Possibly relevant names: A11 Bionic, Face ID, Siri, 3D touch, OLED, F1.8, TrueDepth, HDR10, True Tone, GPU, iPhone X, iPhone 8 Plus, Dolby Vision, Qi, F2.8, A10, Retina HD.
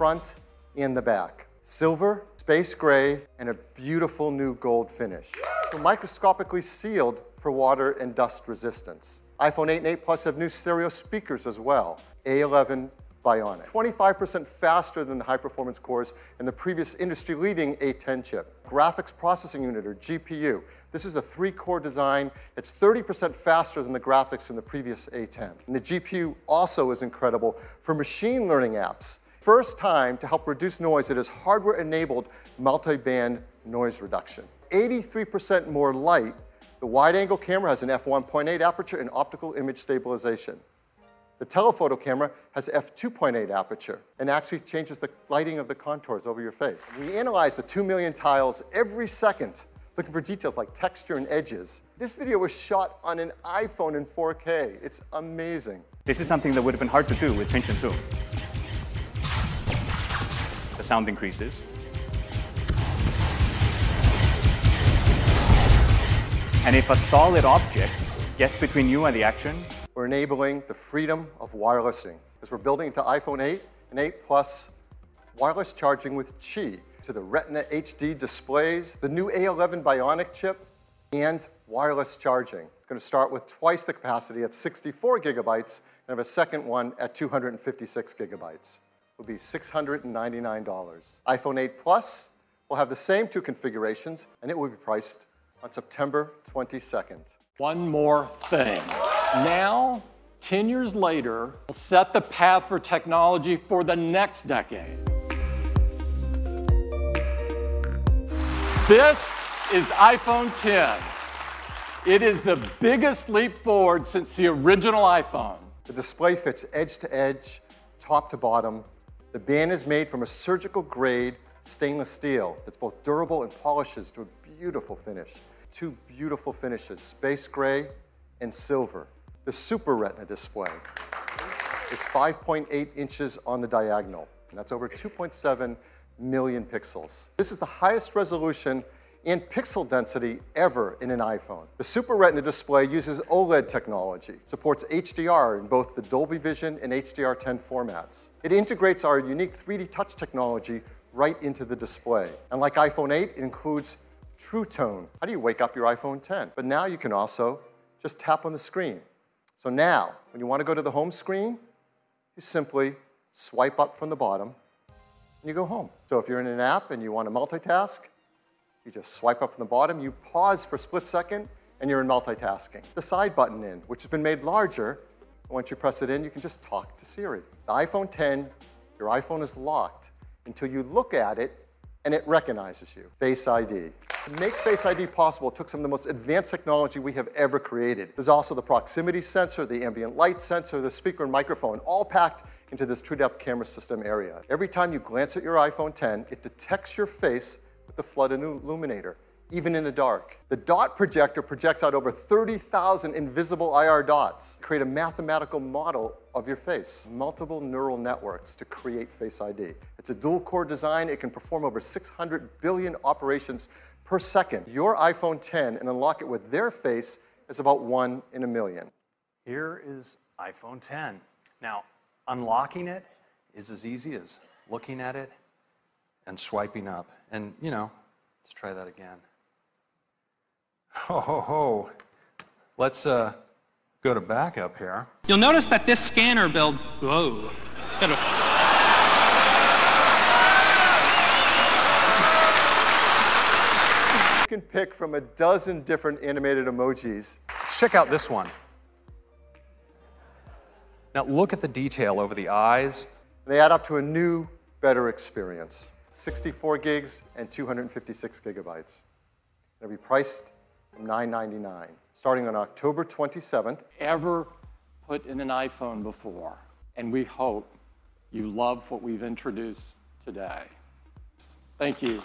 front and the back. Silver, space gray, and a beautiful new gold finish. So microscopically sealed for water and dust resistance. iPhone 8 and 8 Plus have new stereo speakers as well. A11 Bionic. 25% faster than the high-performance cores and the previous industry-leading A10 chip. Graphics Processing Unit, or GPU. This is a 3-core design. It's 30% faster than the graphics in the previous A10. And the GPU also is incredible for machine learning apps. First time to help reduce noise, it is hardware-enabled multi-band noise reduction. 83% more light. The wide-angle camera has an F1.8 aperture and optical image stabilization. The telephoto camera has F2.8 aperture and actually changes the lighting of the contours over your face. We analyze the 2 million tiles every second, looking for details like texture and edges. This video was shot on an iPhone in 4K. It's amazing. This is something that would have been hard to do with pinch and zoom. The sound increases. And if a solid object gets between you and the action, we're enabling the freedom of wirelessing, as we're building into iPhone 8 and 8 Plus wireless charging with Qi to the Retina HD displays, the new A11 Bionic chip, and wireless charging. It's going to start with twice the capacity at 64 gigabytes and have a second one at 256 gigabytes. It'll be $699. iPhone 8 Plus will have the same two configurations, and it will be priced on September 22nd. One more thing. Now, 10 years later, we'll set the path for technology for the next decade. This is iPhone X. It is the biggest leap forward since the original iPhone. The display fits edge to edge, top to bottom. The band is made from a surgical grade stainless steel that's both durable and polishes to a beautiful finish. Two beautiful finishes, space gray and silver. The Super Retina display is 5.8 inches on the diagonal, and that's over 2.7 million pixels. This is the highest resolution and pixel density ever in an iPhone. The Super Retina display uses OLED technology, supports HDR in both the Dolby Vision and HDR10 formats. It integrates our unique 3D touch technology right into the display. And like iPhone 8, it includes True Tone. How do you wake up your iPhone X? But now you can also just tap on the screen. So now, when you want to go to the home screen, you simply swipe up from the bottom and you go home. So if you're in an app and you want to multitask, you just swipe up from the bottom, you pause for a split second, and you're in multitasking. The side button in, which has been made larger, and once you press it in, you can just talk to Siri. The iPhone X, your iPhone is locked until you look at it and it recognizes you. Face ID. To make Face ID possible, it took some of the most advanced technology we have ever created. There's also the proximity sensor, the ambient light sensor, the speaker and microphone, all packed into this TrueDepth camera system area. Every time you glance at your iPhone X, it detects your face with the flood illuminator, even in the dark. The dot projector projects out over 30,000 invisible IR dots. Create a mathematical model of your face. Multiple neural networks to create Face ID. It's a dual-core design. It can perform over 600 billion operations per second. Your iPhone X and unlock it with their face is about 1 in a million. Here is iPhone X. Now, unlocking it is as easy as looking at it and swiping up. And, you know, let's try that again. Ho, ho, ho. Let's go to backup here. You'll notice that this scanner build... Whoa. You can pick from a dozen different animated emojis. Let's check out this one. Now look at the detail over the eyes. They add up to a new, better experience. 64 gigs and 256 gigabytes. It'll be priced from $999, starting on October 27th. Ever put in an iPhone before, and we hope you love what we've introduced today. Thank you.